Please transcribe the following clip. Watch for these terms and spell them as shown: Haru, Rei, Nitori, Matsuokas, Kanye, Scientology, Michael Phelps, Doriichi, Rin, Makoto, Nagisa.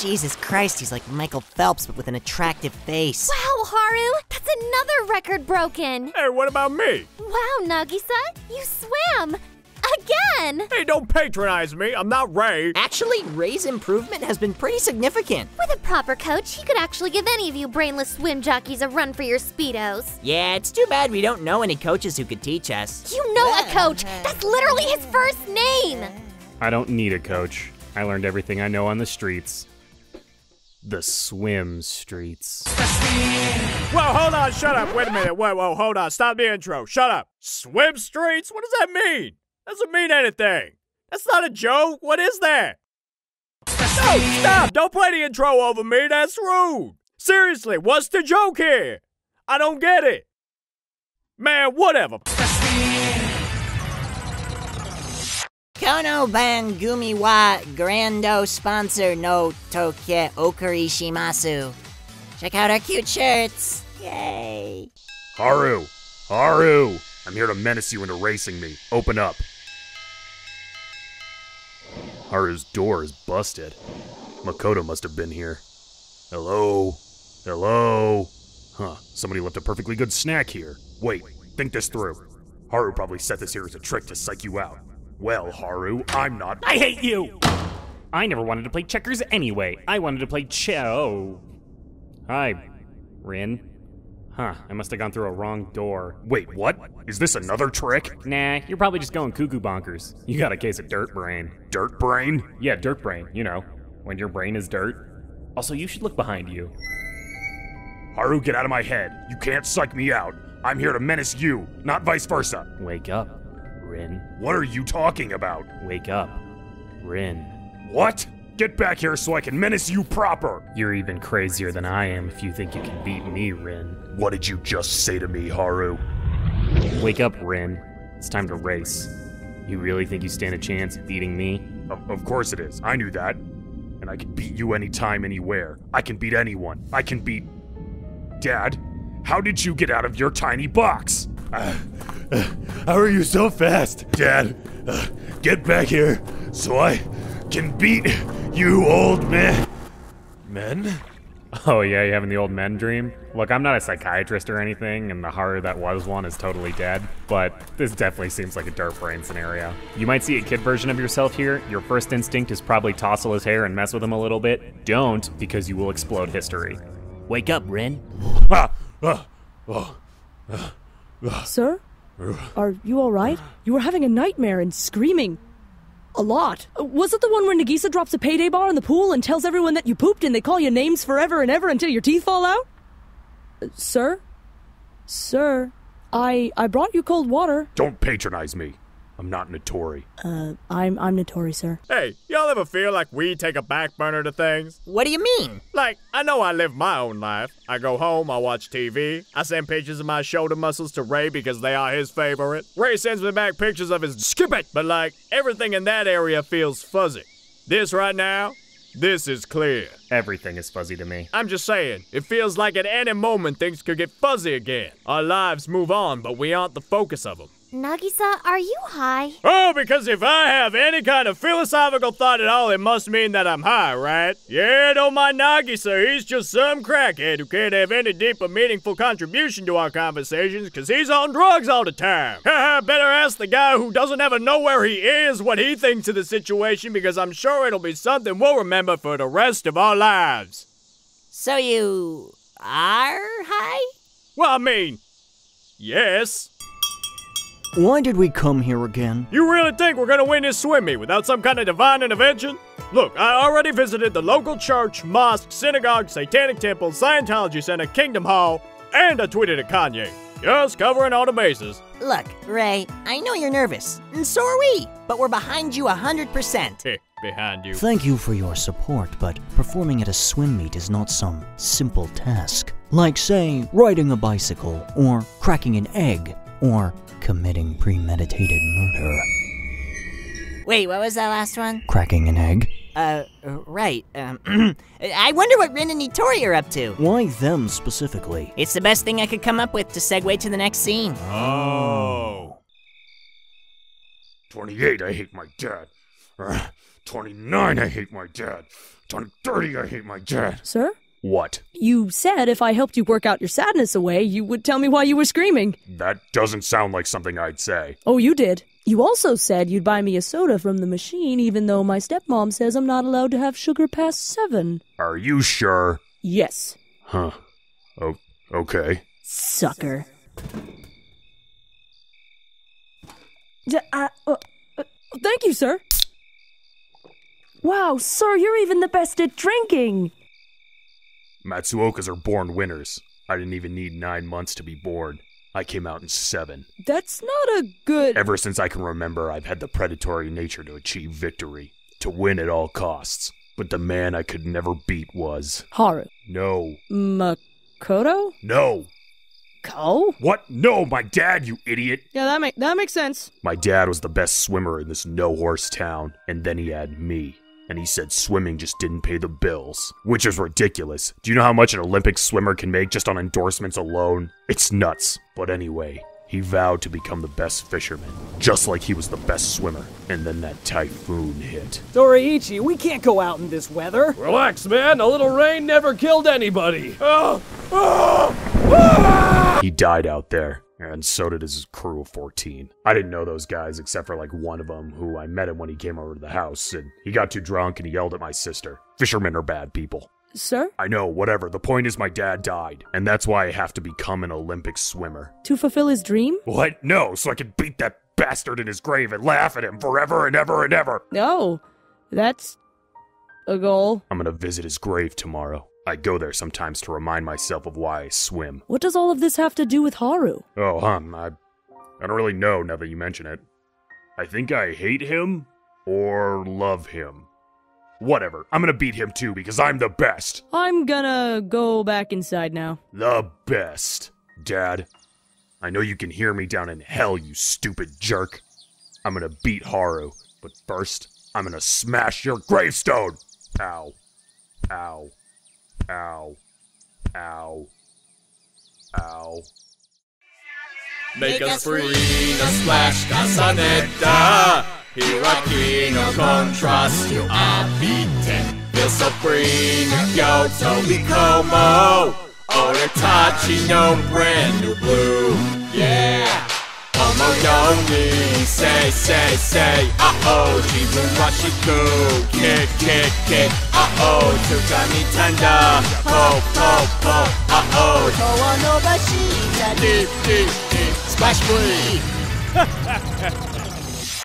Jesus Christ, he's like Michael Phelps, but with an attractive face. Wow, Haru! That's another record broken! Hey, what about me? Wow, Nagisa! You swam! Again! Hey, don't patronize me! I'm not Rei! Actually, Rei's improvement has been pretty significant. With a proper coach, he could actually give any of you brainless swim jockeys a run for your Speedos. Yeah, it's too bad we don't know any coaches who could teach us. You know a coach! That's literally his first name! I don't need a coach. I learned everything I know on the streets. The swim streets. Whoa, hold on, shut up, wait a minute, whoa, hold on, stop the intro, shut up. Swim streets? What does that mean? Doesn't mean anything. That's not a joke, what is that? No, stop, don't play the intro over me, that's rude. Seriously, what's the joke here? I don't get it. Man, whatever. Kono Bangumi wa Grando Sponsor no Toke Okuri Shimasu. Check out our cute shirts. Yay. Haru! Haru! I'm here to menace you into racing me. Open up. Haru's door is busted. Makoto must have been here. Hello? Hello? Huh, somebody left a perfectly good snack here. Wait, think this through. Haru probably set this here as a trick to psych you out. Well, Haru, I'm not- I hate you! I never wanted to play checkers anyway. I wanted to play oh. Hi, Rin. Huh, I must have gone through a wrong door. Wait, what? Is this another trick? Nah, you're probably just going cuckoo bonkers. You got a case of dirt brain. Dirt brain? Yeah, dirt brain, you know. When your brain is dirt. Also, you should look behind you. Haru, get out of my head. You can't psych me out. I'm here to menace you, not vice versa. Wake up. Rin. What are you talking about? Wake up, Rin. What? Get back here so I can menace you proper! You're even crazier than I am if you think you can beat me, Rin. What did you just say to me, Haru? Wake up, Rin. It's time to race. You really think you stand a chance at beating me? Of course it is. I knew that. And I can beat you anytime, anywhere. I can beat anyone. I can beat... Dad, how did you get out of your tiny box? How are you so fast? Dad, get back here so I can beat you old men. Men? Oh yeah, you having the old men dream? Look, I'm not a psychiatrist or anything, and the horror that was one is totally dead, but this definitely seems like a dirt brain scenario. You might see a kid version of yourself here. Your first instinct is probably tousle his hair and mess with him a little bit. Don't, because you will explode history. Wake up, Rin. Sir? Are you alright? You were having a nightmare and screaming. A lot. Was it the one where Nagisa drops a payday bar in the pool and tells everyone that you pooped and they call you names forever and ever until your teeth fall out? Sir? Sir? I brought you cold water. Don't patronize me. I'm not Nitori. I'm Nitori, sir. Hey, y'all ever feel like we take a back burner to things? What do you mean? Like, I know I live my own life. I go home, I watch TV. I send pictures of my shoulder muscles to Rei because they are his favorite. Rei sends me back pictures of his skip it! But like, everything in that area feels fuzzy. This right now, this is clear. Everything is fuzzy to me. I'm just saying, it feels like at any moment things could get fuzzy again. Our lives move on, but we aren't the focus of them. Nagisa, are you high? Oh, because if I have any kind of philosophical thought at all, it must mean that I'm high, right? Yeah, don't mind Nagisa, he's just some crackhead who can't have any deep or meaningful contribution to our conversations because he's on drugs all the time. Haha, better ask the guy who doesn't ever know where he is what he thinks of the situation, because I'm sure it'll be something we'll remember for the rest of our lives. So you are high? Well, I mean, yes. Why did we come here again? You really think we're gonna win this swim meet without some kind of divine intervention? Look, I already visited the local church, mosque, synagogue, satanic temple, Scientology center, kingdom hall, and I tweeted at Kanye. Just covering all the bases. Look, Rei, I know you're nervous, and so are we, but we're behind you 100%. Behind you. Thank you for your support, but performing at a swim meet is not some simple task. Like, say, riding a bicycle, or cracking an egg, or committing premeditated murder. Wait, what was that last one? Cracking an egg. Right. I wonder what Rin and Nitori are up to. Why them specifically? It's the best thing I could come up with to segue to the next scene. Oh. 28, I hate my dad. 29, I hate my dad. 30, I hate my dad. Sir? What? You said if I helped you work out your sadness away, you would tell me why you were screaming. That doesn't sound like something I'd say. Oh, you did. You also said you'd buy me a soda from the machine, even though my stepmom says I'm not allowed to have sugar past 7. Are you sure? Yes. Huh. Oh, okay. Sucker. Thank you, sir. Wow, sir, you're even the best at drinking. Matsuokas are born winners. I didn't even need 9 months to be born. I came out in 7. That's not a good... Ever since I can remember, I've had the predatory nature to achieve victory. To win at all costs. But the man I could never beat was... Haru. No. Makoto? No. Ko? What? No, my dad, you idiot! Yeah, that makes sense. My dad was the best swimmer in this no-horse town, and then he had me. And he said swimming just didn't pay the bills. Which is ridiculous. Do you know how much an Olympic swimmer can make just on endorsements alone? It's nuts. But anyway, he vowed to become the best fisherman. Just like he was the best swimmer. And then that typhoon hit. Doriichi, we can't go out in this weather. Relax, man. A little rain never killed anybody. Oh! Oh! Ah! He died out there. And so did his crew of 14. I didn't know those guys except for like one of them, who I met him when he came over to the house, and he got too drunk and he yelled at my sister. Fishermen are bad people. Sir? I know, whatever. The point is my dad died, and that's why I have to become an Olympic swimmer. To fulfill his dream? What? No, so I can beat that bastard in his grave and laugh at him forever and ever and ever. No, that's a goal. I'm gonna visit his grave tomorrow. I go there sometimes to remind myself of why I swim. What does all of this have to do with Haru? Oh, I don't really know now that you mention it. I think I hate him or love him. Whatever, I'm gonna beat him too because I'm the best. I'm gonna go back inside now. The best. Dad, I know you can hear me down in hell, you stupid jerk. I'm gonna beat Haru, but first, I'm gonna smash your gravestone! Ow. Ow. Ow. Ow. Ow. Make us free, no splash, Casaneta. Hiraki, no contrast to Abiten. Feel so free, no Kyoto, Mikomo. Oritachi, no brand new blue. Yeah. Omoyoni, say, say, say. Uh-oh, Jibun Rashiku. Kick, kick, kick. Uh-oh, Tsukami Tanda, po, po, po, uh-oh, Kowa no Bashi, deep, deep, deep, splash free.